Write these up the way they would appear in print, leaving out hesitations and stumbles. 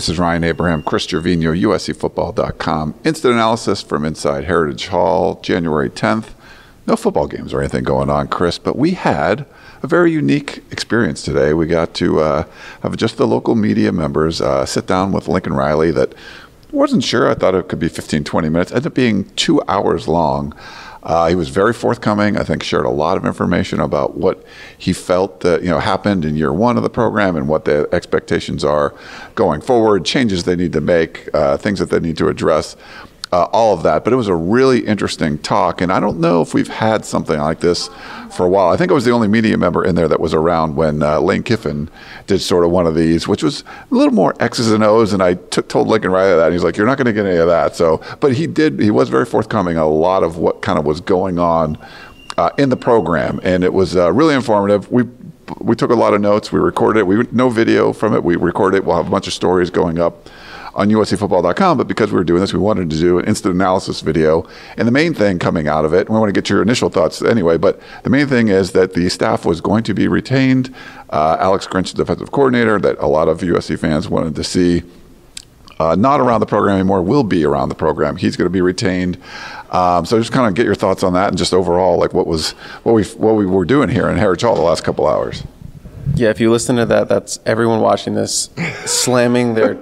This is Ryan Abraham, Chris Trevino, uscfootball.com. Instant analysis from inside Heritage Hall, January 10th. No football games or anything going on, Chris, but we had a very unique experience today. We got to have just the local media members sit down with Lincoln Riley. That wasn't sure. I thought it could be 15, 20 minutes. Ended up being 2 hours long. He was very forthcoming. I think shared a lot of information about what he felt that happened in year one of the program and what the expectations are going forward, changes they need to make, things that they need to address, all of that. But it was a really interesting talk, and I don't know if we've had something like this for a while. I think I was the only media member in there that was around when Lane Kiffin did sort of one of these, which was a little more X's and O's, and I told Lincoln Riley that, and he's like, you're not going to get any of that. So, but he was very forthcoming on a lot of what kind of was going on in the program, and it was really informative. We took a lot of notes. We recorded it. No video from it. We recorded it. We'll have a bunch of stories going up on uscfootball.com, but because we were doing this, we wanted to do an instant analysis video. And the main thing coming out of it, and we want to get your initial thoughts anyway, but the main thing is that the staff was going to be retained. Alex Grinch, the defensive coordinator, that a lot of USC fans wanted to see not around the program anymore, will be around the program. He's going to be retained. So just kind of get your thoughts on that, and just overall, like what we were doing here in Heritage Hall the last couple hours. Yeah, if you listen to that, that's everyone watching this slamming their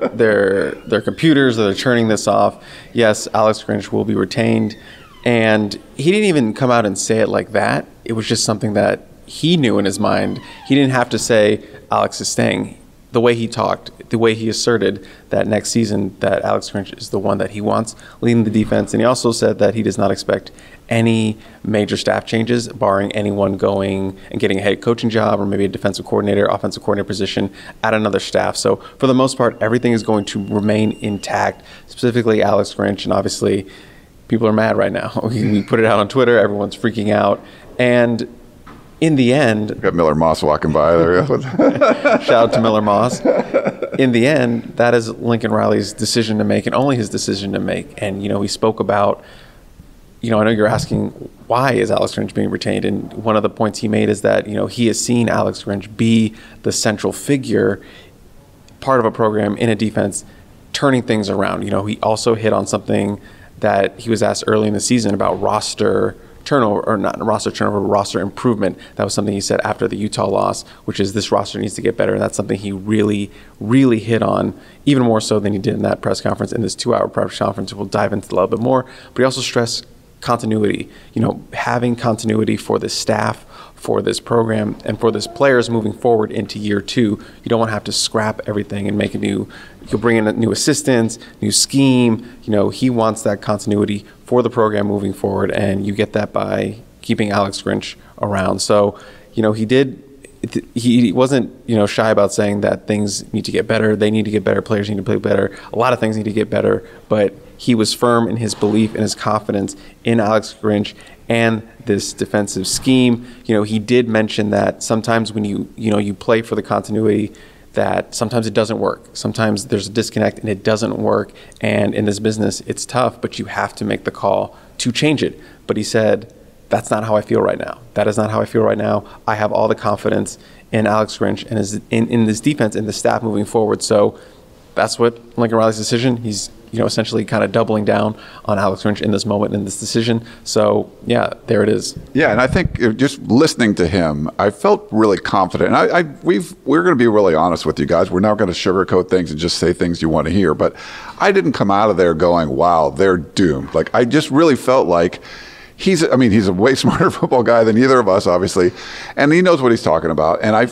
computers, or they're turning this off. Yes, Alex Grinch will be retained. And he didn't even come out and say it like that. It was just something that he knew in his mind. He didn't have to say Alex is staying. The way he talked, the way he asserted that next season that Alex Grinch is the one that he wants leading the defense. And he also said that he does not expect any major staff changes, barring anyone going and getting a head coaching job or maybe a defensive coordinator, offensive coordinator position at another staff. So for the most part, everything is going to remain intact, specifically Alex Grinch. And obviously people are mad right now. We put it out on Twitter. Everyone's freaking out. And in the end, we've got Miller Moss walking by there. Shout out to Miller Moss. In the end, that is Lincoln Riley's decision to make, and only his decision to make. And he spoke about, I know you're asking why is Alex Grinch being retained, and one of the points he made is that he has seen Alex Grinch be the central figure, part of a program in a defense, turning things around. He also hit on something that he was asked early in the season about roster improvement. That was something he said after the Utah loss, which is this roster needs to get better, and that's something he really, really hit on, even more so than he did in that press conference, in this 2-hour press conference. We'll dive into a little bit more, but he also stressed continuity, having continuity for the staff, for this program, and for this players moving forward into year two. You don't want to have to scrap everything and make a new, you'll bring in a new assistants, new scheme. He wants that continuity for the program moving forward, and you get that by keeping Alex Grinch around. So, he wasn't, shy about saying that things need to get better. They need to get better. Players need to play better. A lot of things need to get better, but he was firm in his belief and his confidence in Alex Grinch and this defensive scheme. He did mention that sometimes when you play for the continuity, that sometimes it doesn't work. Sometimes there's a disconnect and it doesn't work. And in this business, it's tough, but you have to make the call to change it. But he said, that's not how I feel right now. That is not how I feel right now. I have all the confidence in Alex Grinch and in this defense and the staff moving forward. So that's what Lincoln Riley's decision. He's essentially kind of doubling down on Alex Grinch in this moment, in this decision. So, yeah, there it is. Yeah, and I think just listening to him, I felt really confident. And we're going to be really honest with you guys. We're not going to sugarcoat things and just say things you want to hear. But I didn't come out of there going, wow, they're doomed. Like, I just really felt like he's a way smarter football guy than either of us, obviously. And he knows what he's talking about. And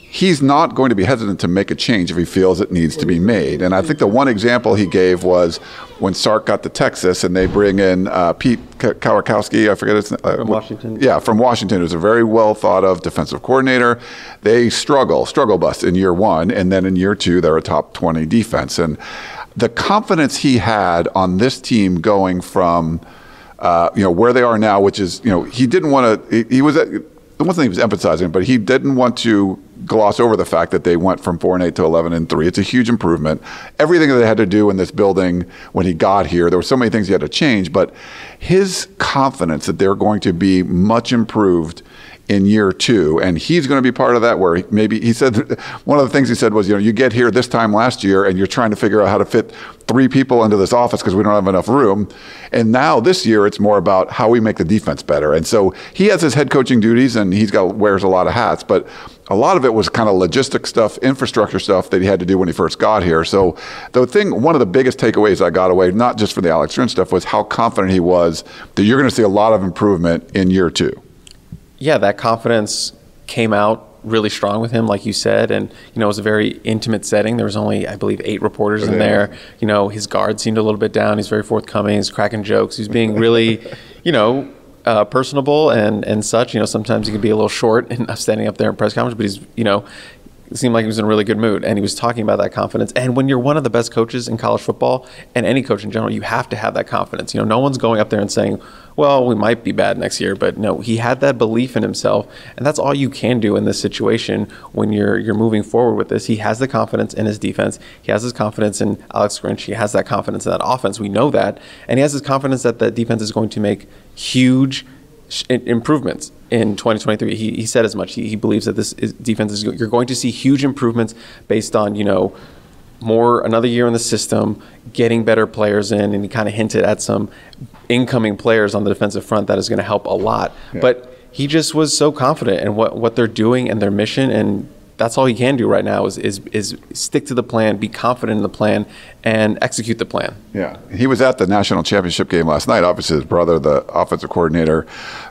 he's not going to be hesitant to make a change if he feels it needs to be made. And I think the one example he gave was when Sark got to Texas and they bring in Pete K Kowarkowski, I forget his name. From Washington. Yeah, from Washington, who's a very well thought of defensive coordinator. They struggle bust in year one, and then in year two, they're a top 20 defense. And the confidence he had on this team going from, where they are now, which is, he didn't want to, he was, the one thing he was emphasizing, but he didn't want to gloss over the fact that they went from 4-8 to 11-3. It's a huge improvement. Everything that they had to do in this building when he got here, there were so many things he had to change, but his confidence that they're going to be much improved in year two, and he's going to be part of that. Where maybe he said, one of the things he said was, you know, you get here this time last year and you're trying to figure out how to fit three people into this office because we don't have enough room. And now this year it's more about how we make the defense better. And so he has his head coaching duties, and he's got, wears a lot of hats, but a lot of it was kind of logistic stuff, infrastructure stuff that he had to do when he first got here. So the thing, one of the biggest takeaways I got away, not just for the Alex Grinch stuff, was how confident he was that you're going to see a lot of improvement in year two. Yeah, that confidence came out really strong with him, like you said, and you know, it was a very intimate setting. There was only, I believe, 8 reporters in there. You know, his guard seemed a little bit down. He's very forthcoming. He's cracking jokes. He's being really, you know, personable and such. You know, sometimes he could be a little short and standing up there in press conference, but he's, you know, it seemed like he was in a really good mood, and he was talking about that confidence. And when you're one of the best coaches in college football, and any coach in general, you have to have that confidence. You know, no one's going up there and saying, well, we might be bad next year, but no, he had that belief in himself, and that's all you can do in this situation when you're moving forward with this. He has the confidence in his defense. He has his confidence in Alex Grinch. He has that confidence in that offense. We know that. And he has his confidence that the defense is going to make huge improvements in 2023. He said as much. He believes that this is, defense is, you're going to see huge improvements based on, you know, more another year in the system, getting better players in, and he kind of hinted at some incoming players on the defensive front that is going to help a lot. Yeah. But he just was so confident in what they're doing and their mission, and that's all he can do right now is stick to the plan, be confident in the plan, and execute the plan. Yeah, he was at the national championship game last night. Obviously, his brother, the offensive coordinator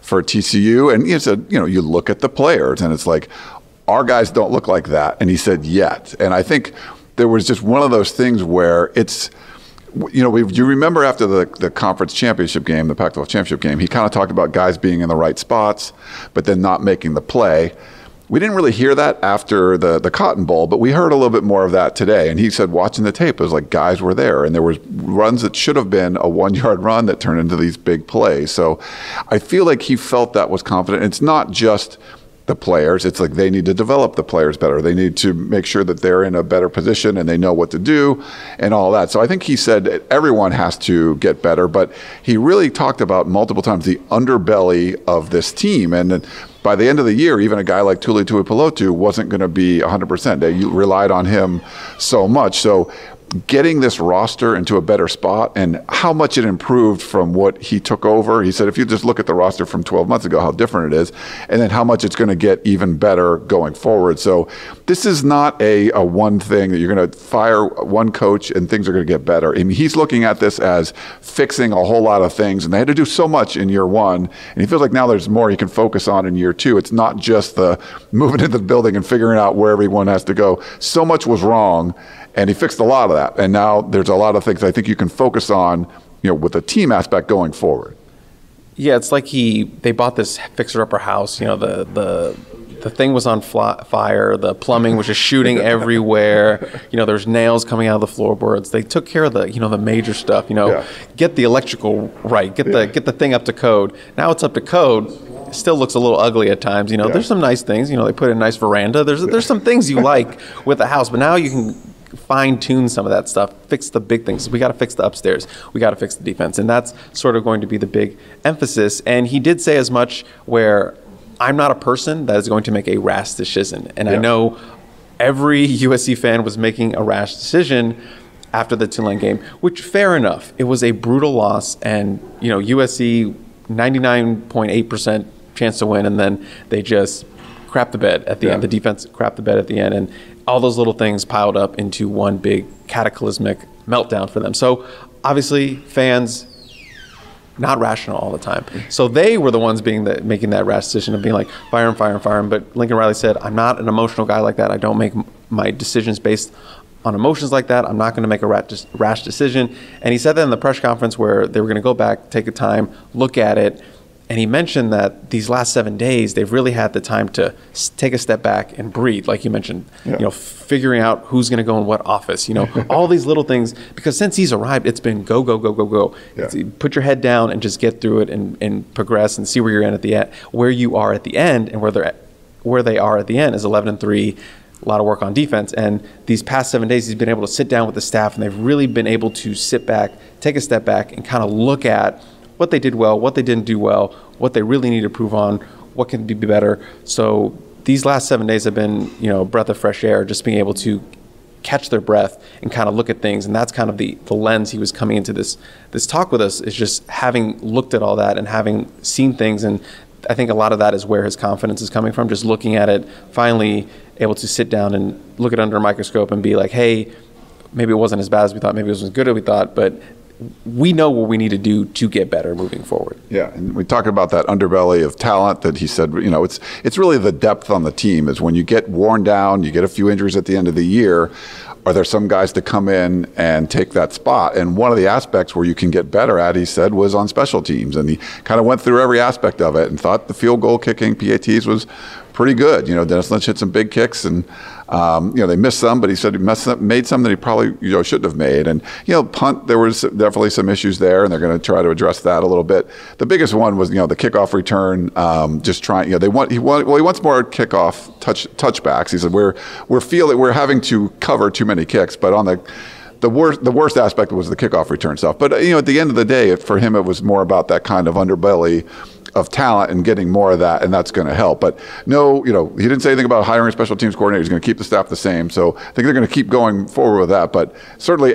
for TCU, and he said, you know, you look at the players, and it's like, our guys don't look like that. And he said, yet. And I think there was just one of those things where it's, you know, you remember after the conference championship game, the Pac-12 championship game, he kind of talked about guys being in the right spots, but then not making the play. We didn't really hear that after the Cotton Bowl, but we heard a little bit more of that today. And he said, watching the tape, it was like guys were there, and there was runs that should have been a 1-yard run that turned into these big plays. So I feel like he felt that was confident. It's not just the players. It's like they need to develop the players better. They need to make sure that they're in a better position and they know what to do and all that. So I think he said everyone has to get better, but he really talked about multiple times the underbelly of this team. And by the end of the year, even a guy like Tuli Tuipilotu wasn't going to be 100%. They relied on him so much. So getting this roster into a better spot and how much it improved from what he took over. He said, if you just look at the roster from 12 months ago, how different it is, and then how much it's going to get even better going forward. So this is not a one thing that you're going to fire one coach and things are going to get better. I mean, he's looking at this as fixing a whole lot of things, and they had to do so much in year one, and he feels like now there's more he can focus on in year two. It's not just the moving into the building and figuring out where everyone has to go. So much was wrong, and he fixed a lot of that. And now there's a lot of things I think you can focus on, you know, with the team aspect going forward. Yeah, it's like they bought this fixer-upper house. You know, the thing was on fire. The plumbing was just shooting everywhere. You know, there's nails coming out of the floorboards. They took care of the major stuff. You know, Get the electrical right. Get the thing up to code. Now it's up to code. Still looks a little ugly at times. You know, There's some nice things. You know, they put in a nice veranda. There's some things you like with a house, but now you can fine-tune some of that stuff, fix the big things. We got to fix the upstairs. We got to fix the defense. And that's sort of going to be the big emphasis. And he did say as much where I'm not a person that is going to make a rash decision. And I know every USC fan was making a rash decision after the Tulane game, which fair enough. It was a brutal loss. And, you know, USC 99.8% chance to win. And then they just crap the bed at the end. The defense crap the bed at the end. And all those little things piled up into one big cataclysmic meltdown for them. So obviously fans, not rational all the time. So they were the ones making that rash decision of being like, fire him, fire him, fire him. But Lincoln Riley said, I'm not an emotional guy like that. I don't make my decisions based on emotions like that. I'm not going to make a rash decision. And he said that in the press conference where they were going to go back, take a time, look at it. And he mentioned that these last 7 days, they've really had the time to take a step back and breathe, like you mentioned, you know, figuring out who's going to go in what office, you know, all these little things. Because since he's arrived, it's been go, go, go, go, go. You put your head down and just get through it and progress and see where you're at where you are at the end, and where they are at the end is 11-3. A lot of work on defense. And these past 7 days, he's been able to sit down with the staff, and they've really been able to sit back, take a step back, and kind of look at what they did well, what they didn't do well, what they really need to improve on, what can be better. So these last 7 days have been, you know, a breath of fresh air, just being able to catch their breath and kind of look at things. And that's kind of the lens he was coming into this talk with us, is just having looked at all that and having seen things. And I think a lot of that is where his confidence is coming from, just looking at it, finally able to sit down and look at it under a microscope and be like, hey, maybe it wasn't as bad as we thought, maybe it wasn't as good as we thought, but we know what we need to do to get better moving forward. Yeah, and we talked about that underbelly of talent that he said, you know, it's really the depth on the team is when you get worn down, you get a few injuries at the end of the year, are there some guys to come in and take that spot? And one of the aspects where you can get better at, he said, was on special teams. And he kind of went through every aspect of it and thought the field goal kicking, PATs, was pretty good. You know, Dennis Lynch hit some big kicks and, you know, they missed some, but he said he made some that he probably, you know, shouldn't have made. And, you know, punt, there was definitely some issues there, and they're going to try to address that a little bit. The biggest one was, you know, the kickoff return, just trying, you know, he wants more kickoff touchbacks. He said, we're having to cover too many kicks, but on the worst aspect was the kickoff return stuff. But, you know, at the end of the day, for him, it was more about that kind of underbelly of talent and getting more of that, and that's going to help. But no, you know, he didn't say anything about hiring special teams coordinator. He's going to keep the staff the same. So I think they're going to keep going forward with that, but certainly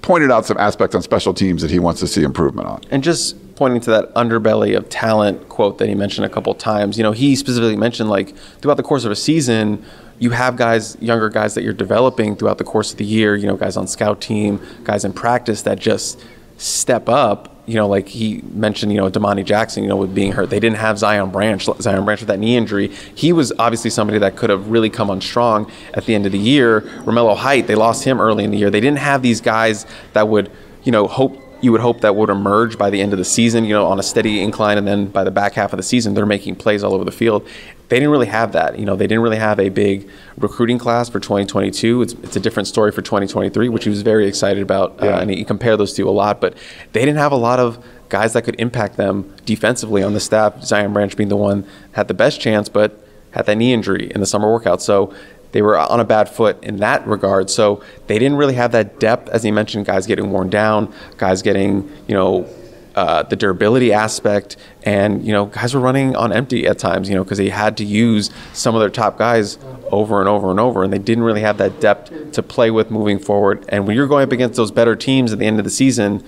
pointed out some aspects on special teams that he wants to see improvement on. And just pointing to that underbelly of talent quote that he mentioned a couple times, you know, he specifically mentioned, like, throughout the course of a season, you have guys, younger guys that you're developing throughout the course of the year, you know, guys on scout team, guys in practice that just step up. You know, like he mentioned, you know, Damani Jackson, you know, with being hurt. They didn't have Zion Branch with that knee injury. He was obviously somebody that could have really come on strong at the end of the year. Romello Hight, they lost him early in the year. They didn't have these guys that would, you know, you would hope that would emerge by the end of the season, you know, on a steady incline, and then by the back half of the season, they're making plays all over the field. They didn't really have that. You know, they didn't really have a big recruiting class for 2022. It's a different story for 2023, which he was very excited about, and he compared those two a lot. But they didn't have a lot of guys that could impact them defensively on the staff, Zion Branch being the one had the best chance, but had that knee injury in the summer workout. So they were on a bad foot in that regard. So they didn't really have that depth, as he mentioned, guys getting worn down, guys getting, you know, the durability aspect. And, you know, guys were running on empty at times, you know, because they had to use some of their top guys over and over and over. And they didn't really have that depth to play with moving forward. And when you're going up against those better teams at the end of the season,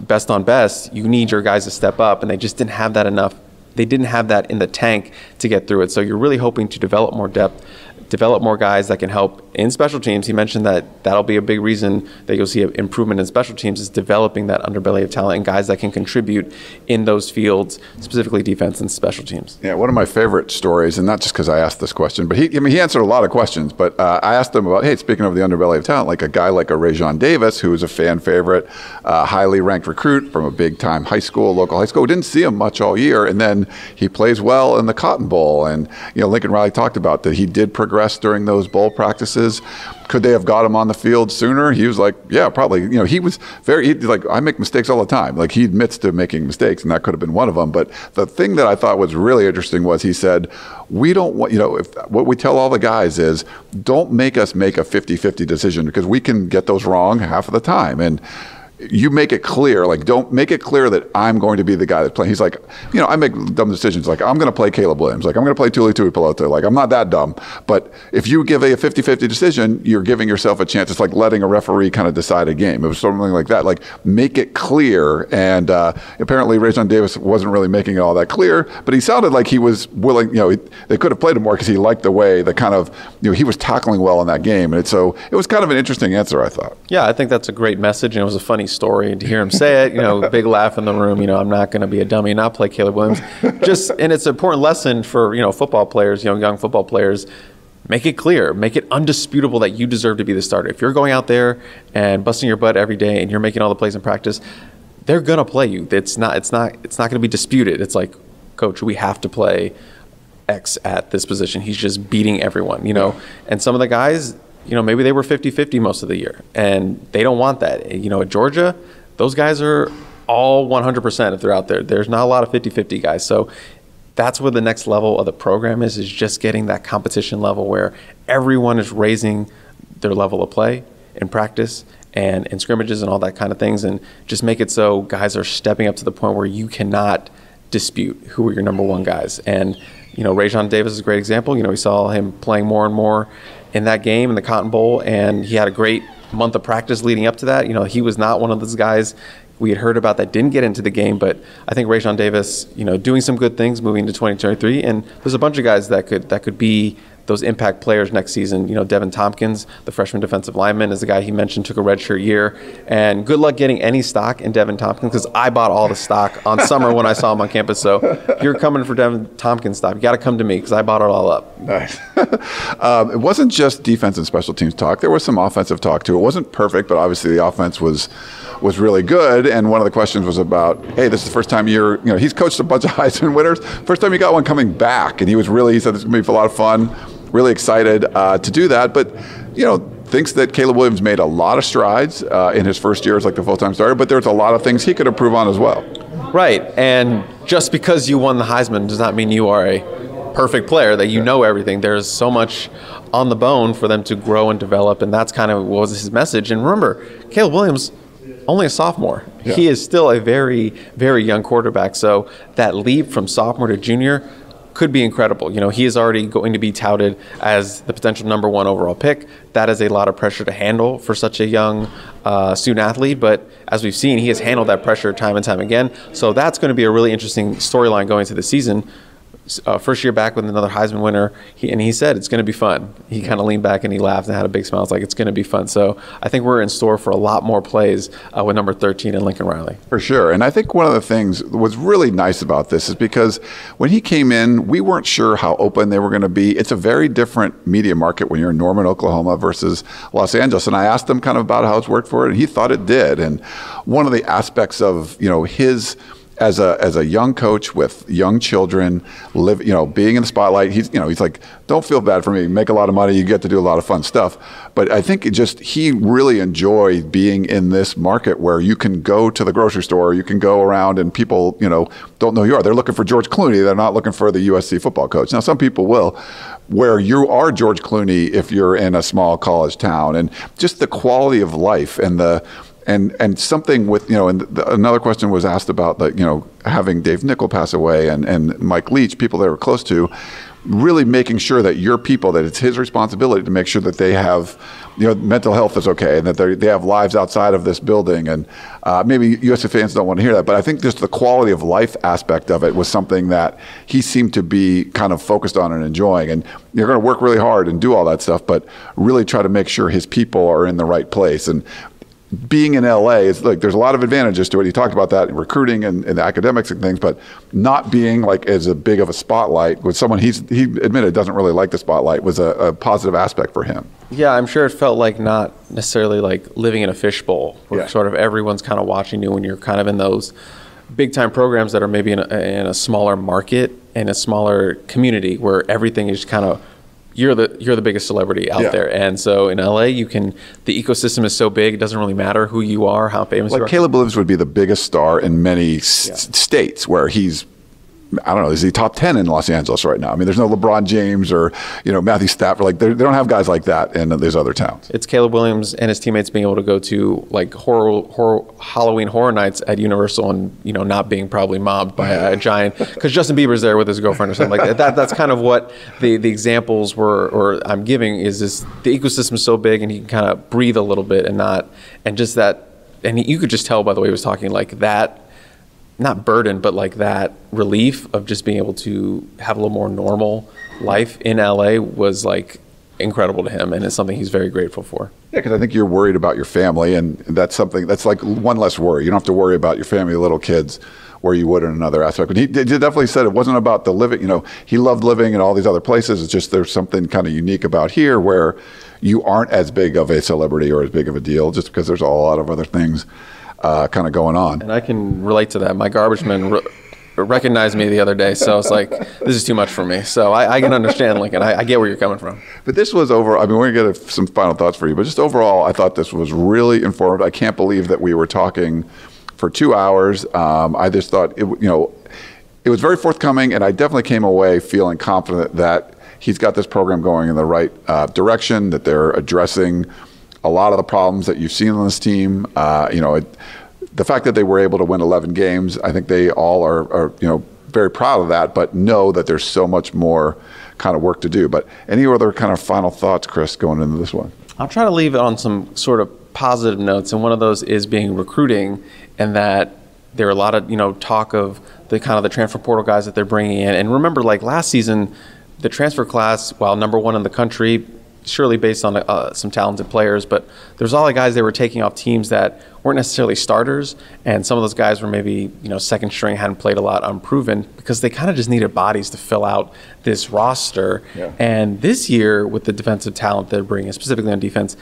best on best, you need your guys to step up. And they just didn't have that enough. They didn't have that in the tank to get through it. So you're really hoping to develop more depth, develop more guys that can help in special teams. He mentioned that that'll be a big reason that you'll see an improvement in special teams, is developing that underbelly of talent and guys that can contribute in those fields, specifically defense and special teams. Yeah, one of my favorite stories, and not just because I asked this question, but he answered a lot of questions, but I asked him about, hey, speaking of the underbelly of talent, like a guy like a Rayshon Davis, who is a fan favorite, highly ranked recruit from a big time local high school, we didn't see him much all year, and then he plays well in the Cotton Bowl. And, you know, Lincoln Riley talked about that he did progress during those bowl practices. Could they have got him on the field sooner? He was like, yeah, probably. You know, he was I make mistakes all the time. Like, he admits to making mistakes, and that could have been one of them. But the thing that I thought was really interesting was he said, we don't want, you know, if what we tell all the guys is, don't make us make a 50-50 decision, because we can get those wrong half of the time. And you make it clear, like, don't make it clear that I'm going to be the guy that's playing. He's like, you know, I make dumb decisions. Like, I'm going to play Caleb Williams. Like, I'm going to play Tuli Tuipilotu. Like, I'm not that dumb. But if you give a 50-50 decision, you're giving yourself a chance. It's like letting a referee kind of decide a game. It was something like that. Like, make it clear. And apparently Rayshon Davis wasn't really making it all that clear, but he sounded like he was willing. You know, they could have played him more because he liked the way the kind of, you know, he was tackling well in that game. And so it was kind of an interesting answer, I thought. Yeah, I think that's a great message. And it was a funny story, and to hear him say it, you know, big laugh in the room. You know, I'm not going to be a dummy and not play Caleb Williams. And it's an important lesson for, you know, football players, young football players. Make it clear, make it undisputable that you deserve to be the starter. If you're going out there and busting your butt every day and you're making all the plays in practice, they're going to play you. It's not going to be disputed. It's like, coach, we have to play X at this position. He's just beating everyone, you know. And some of the guys, you know, maybe they were 50-50 most of the year, and they don't want that. You know, at Georgia, those guys are all 100% if they're out there. There's not a lot of 50-50 guys. So that's where the next level of the program is just getting that competition level where everyone is raising their level of play in practice and in scrimmages and all that kind of things, and just make it so guys are stepping up to the point where you cannot dispute who were your number one guys. And, you know, Rayshon Davis is a great example. You know, we saw him playing more and more in that game in the Cotton Bowl, and he had a great month of practice leading up to that. You know, he was not one of those guys we had heard about that didn't get into the game, but I think Rayshon Davis, you know, doing some good things moving into 2023, and there's a bunch of guys that could be those impact players next season. You know, Devin Tompkins, the freshman defensive lineman, is the guy he mentioned took a redshirt year, and good luck getting any stock in Devin Tompkins, because I bought all the stock on summer when I saw him on campus. So if you're coming for Devin Tompkins stock, you got to come to me because I bought it all up. Nice. It wasn't just defense and special teams talk. There was some offensive talk too. It wasn't perfect, but obviously the offense was really good. And one of the questions was about, hey, this is the first time you're, you know, he's coached a bunch of Heisman winners. First time you got one coming back, and he said this is going to be a lot of fun. Really excited to do that, but, you know, thinks that Caleb Williams made a lot of strides in his first year as like the full-time starter, but there's a lot of things he could improve on as well. Right, and just because you won the Heisman does not mean you are a perfect player, that you know everything. There's so much on the bone for them to grow and develop, and that's kind of what was his message. And remember, Caleb Williams, only a sophomore. Yeah. He is still a very, very young quarterback, so that leap from sophomore to junior could be incredible. You know, he is already going to be touted as the potential number one overall pick. That is a lot of pressure to handle for such a young student athlete, but as we've seen, he has handled that pressure time and time again. So that's going to be a really interesting storyline going into the season. First year back with another Heisman winner, and he said it's going to be fun. He kind of leaned back and he laughed and had a big smile. It's like, it's going to be fun. So I think we're in store for a lot more plays with number 13 and Lincoln Riley. For sure. And I think one of the things what's really nice about this is because when he came in, we weren't sure how open they were going to be. It's a very different media market when you're in Norman, Oklahoma versus Los Angeles. And I asked him kind of about how it's worked for it, and he thought it did. And one of the aspects of, you know, his as a young coach with young children, being in the spotlight, he's like, don't feel bad for me. You make a lot of money. You get to do a lot of fun stuff. But I think he really enjoyed being in this market where you can go to the grocery store, you can go around, and people, you know, don't know who you are. They're looking for George Clooney. They're not looking for the USC football coach. Now, some people will, where you are George Clooney if you're in a small college town, and just the quality of life and and something with, you know, and another question was asked about, like, you know, having Dave Nichol pass away and Mike Leach, people they were close to, really making sure that your people, that it's his responsibility to make sure that they have, you know, mental health is okay and that they have lives outside of this building. And maybe USC fans don't want to hear that, but I think just the quality of life aspect of it was something that he seemed to be kind of focused on and enjoying. And you're going to work really hard and do all that stuff, but really try to make sure his people are in the right place. And being in LA, it's like there's a lot of advantages to it. You talked about that in recruiting and the academics and things, but not being like as a big of a spotlight with someone he admitted doesn't really like the spotlight was a positive aspect for him. Yeah, I'm sure it felt like not necessarily like living in a fishbowl where sort of everyone's kind of watching you when you're kind of in those big time programs that are maybe in a smaller market and a smaller community where everything is kind of you're the biggest celebrity out there. And so in LA, the ecosystem is so big, it doesn't really matter who you are, how famous you are. Like Caleb Williams would be the biggest star in many states where he's, I don't know, is he top 10 in Los Angeles right now? I mean, there's no LeBron James or, you know, Matthew Stafford. Like, they don't have guys like that in these other towns. It's Caleb Williams and his teammates being able to go to, like, Halloween Horror Nights at Universal and, you know, not being probably mobbed by a giant, because Justin Bieber's there with his girlfriend or something like that. That's kind of what the examples were, or I'm giving, is this, the ecosystem's so big and he can kind of breathe a little bit and not, and just that, and you could just tell by the way he was talking, like that, not burden, but like that relief of just being able to have a little more normal life in LA was like incredible to him, and it's something he's very grateful for. Yeah, because I think you're worried about your family, and that's something that's like one less worry. You don't have to worry about your family, little kids, where you would in another aspect. But he definitely said it wasn't about the living, you know, he loved living in all these other places. It's just there's something kind of unique about here where you aren't as big of a celebrity or as big of a deal just because there's a lot of other things kind of going on. And I can relate to that. My garbage man recognized me the other day, so it's like, this is too much for me. So I can understand, Lincoln. I get where you're coming from. But this was over. I mean, we're going to get some final thoughts for you, but just overall, I thought this was really informative. I can't believe that we were talking for 2 hours. I just thought, it was very forthcoming, and I definitely came away feeling confident that he's got this program going in the right direction, that they're addressing a lot of the problems that you've seen on this team. The fact that they were able to win 11 games, I think they all are very proud of that, but know that there's so much more kind of work to do. But any other kind of final thoughts, Chris, going into this one? I'll try to leave it on some sort of positive notes, and one of those is being recruiting, and that there are a lot of, you know, talk of the kind of the transfer portal guys that they're bringing in. And remember, like last season, the transfer class, while number one in the country, surely based on some talented players, but there's all the guys they were taking off teams that weren't necessarily starters, and some of those guys were maybe, you know, second string, hadn't played a lot, unproven, because they kind of just needed bodies to fill out this roster. Yeah. And this year, with the defensive talent they're bringing, specifically on defense,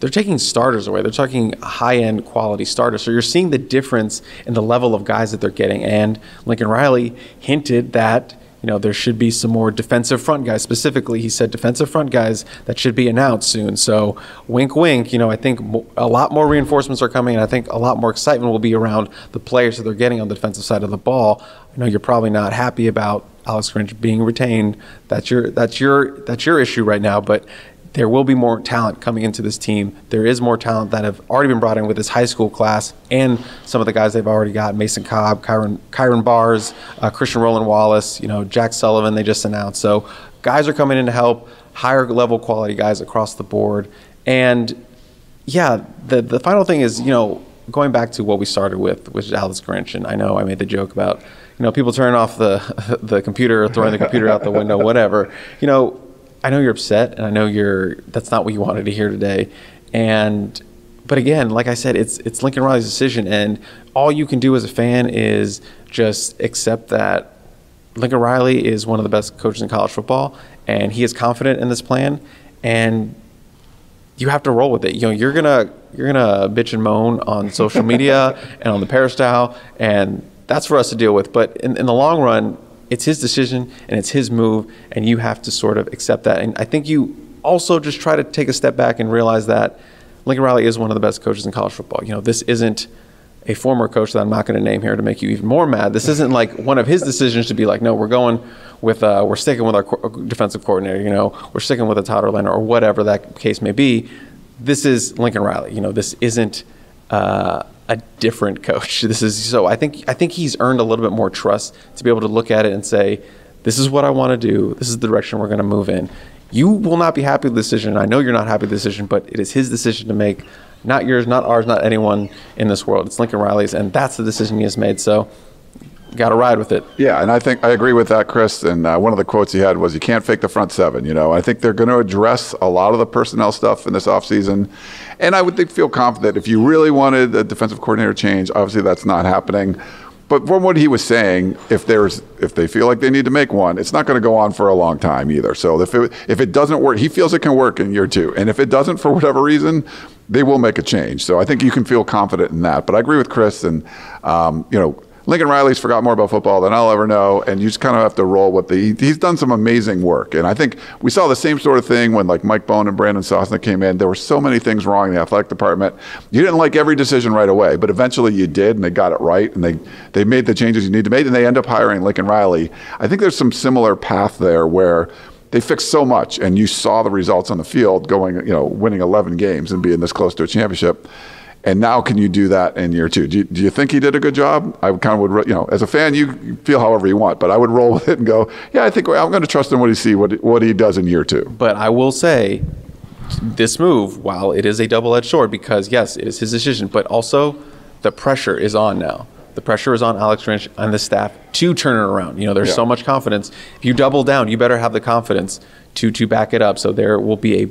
they're taking starters away. They're talking high-end quality starters. So you're seeing the difference in the level of guys that they're getting. And Lincoln Riley hinted that, you know, there should be some more defensive front guys. Specifically, he said defensive front guys that should be announced soon. So wink, wink, you know, I think a lot more reinforcements are coming, and I think a lot more excitement will be around the players that they're getting on the defensive side of the ball. I know you're probably not happy about Alex Grinch being retained. That's your issue right now, but there will be more talent coming into this team. There is more talent that have already been brought in with this high school class, and some of the guys they've already got, Mason Cobb, Kyron Bars, Christian Roland Wallace, you know, Jack Sullivan, they just announced. So guys are coming in to help, higher level quality guys across the board. And yeah, the final thing is, you know, going back to what we started with, which is Alex Grinch, and I know I made the joke about, you know, people turning off the computer, throwing the computer out the window, whatever. You know, I know you're upset, and I know that's not what you wanted to hear today. But again, like I said, it's Lincoln Riley's decision, and all you can do as a fan is just accept that Lincoln Riley is one of the best coaches in college football, and he is confident in this plan, and you have to roll with it. You know, you're gonna bitch and moan on social media and on the peristyle, and that's for us to deal with. But in the long run, it's his decision and it's his move, and you have to sort of accept that. And I think you also just try to take a step back and realize that Lincoln Riley is one of the best coaches in college football. You know, this isn't a former coach that I'm not going to name here to make you even more mad. This isn't like one of his decisions to be like, no, we're going with, we're sticking with our defensive coordinator, you know, we're sticking with a Todd Orlando, or whatever that case may be. This is Lincoln Riley. You know, this isn't a different coach. This is, so I think he's earned a little bit more trust to be able to look at it and say, this is what I want to do. This is the direction we're going to move in. You will not be happy with the decision. I know you're not happy with the decision, but it is his decision to make, not yours, not ours, not anyone in this world. It's Lincoln Riley's, and that's the decision he has made. So got to ride with it. Yeah, and I think I agree with that, Chris. And one of the quotes he had was, you can't fake the front seven. You know, I think they're going to address a lot of the personnel stuff in this offseason. And I would feel confident if you really wanted a defensive coordinator change, obviously that's not happening. But from what he was saying, if they feel like they need to make one, it's not going to go on for a long time either. So if it doesn't work, he feels it can work in year two. And if it doesn't, for whatever reason, they will make a change. So I think you can feel confident in that. But I agree with Chris, and you know, Lincoln Riley's forgot more about football than I'll ever know, and you just kind of have to roll with he's done some amazing work. And I think we saw the same sort of thing when, like, Mike Bone and Brandon Sosnick came in. There were so many things wrong in the athletic department. You didn't like every decision right away, but eventually you did, and they got it right, and they made the changes you need to make, and they end up hiring Lincoln Riley. I think there's some similar path there where they fixed so much, and you saw the results on the field going, you know, winning 11 games and being this close to a championship. And now, can you do that in year two? Do you think he did a good job? I kind of would, you know, as a fan, you feel however you want, but I would roll with it and go, yeah, I think I'm going to trust in what he does in year two. But I will say, this move, while it is a double-edged sword, because yes, it is his decision, but also the pressure is on now. The pressure is on Alex Grinch and the staff to turn it around. You know, there's so much confidence. If you double down, you better have the confidence to back it up. So there will be a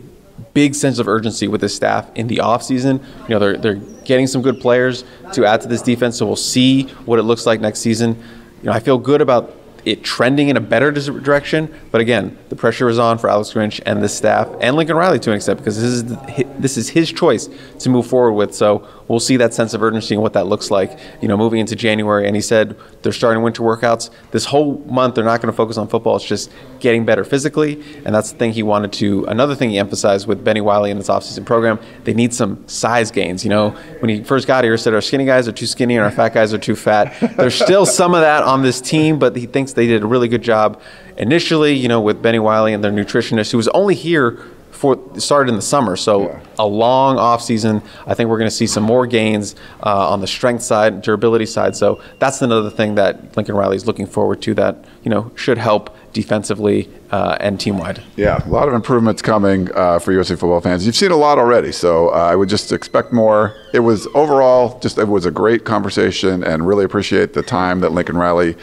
big sense of urgency with the staff in the offseason. You know, they're getting some good players to add to this defense, so we'll see what it looks like next season. You know, I feel good about it trending in a better direction, but again, the pressure is on for Alex Grinch and the staff and Lincoln Riley to an extent, because this is his choice to move forward with. So we'll see that sense of urgency and what that looks like, you know, moving into January. And he said they're starting winter workouts. This whole month they're not going to focus on football. It's just getting better physically, and that's the thing he wanted to. Another thing he emphasized with Benny Wiley in this offseason program, they need some size gains. You know, when he first got here, he said our skinny guys are too skinny and our fat guys are too fat. There's still some of that on this team, but he thinks they did a really good job initially, you know, with Benny Wiley and their nutritionist, who was only here started in the summer, so a long offseason. I think we're going to see some more gains on the strength side, durability side. So that's another thing that Lincoln Riley is looking forward to that, you know, should help defensively and team-wide. Yeah, a lot of improvements coming for USC football fans. You've seen a lot already, so I would just expect more. It was overall just, it was a great conversation, and really appreciate the time that Lincoln Riley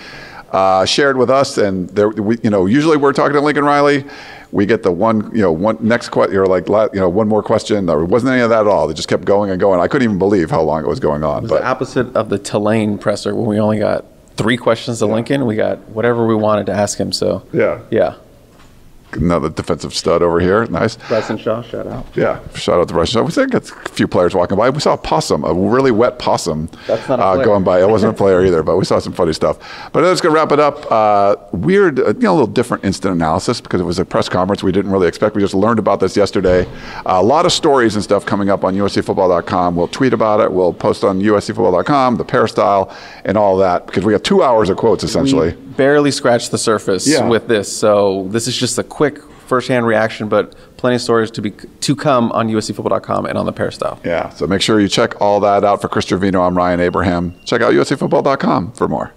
shared with us. And there, you know, usually we're talking to Lincoln Riley. We get the one, you know, one next question, or like, you know, one more question. There wasn't any of that at all. It just kept going and going. I couldn't even believe how long it was going on. It was the opposite of the Tulane presser when we only got 3 questions to Lincoln. We got whatever we wanted to ask him. So yeah. Another defensive stud over here. Nice. Bryson Shaw, shout out. Yeah, shout out to Bryson Shaw. We think it's a few players walking by. We saw a possum, a really wet possum going by. It wasn't a player either, but we saw some funny stuff. But that's going to wrap it up. Weird, you know, a little different instant analysis because it was a press conference we didn't really expect. We just learned about this yesterday. A lot of stories and stuff coming up on uscfootball.com. We'll tweet about it. We'll post on uscfootball.com, the peristyle, and all that, because we have 2 hours of quotes essentially. We barely scratched the surface with this. So this is just a quick first-hand reaction, but plenty of stories to come on uscfootball.com and on the peristyle. Yeah, so make sure you check all that out. For Chris Trevino, I'm Ryan Abraham. Check out uscfootball.com for more.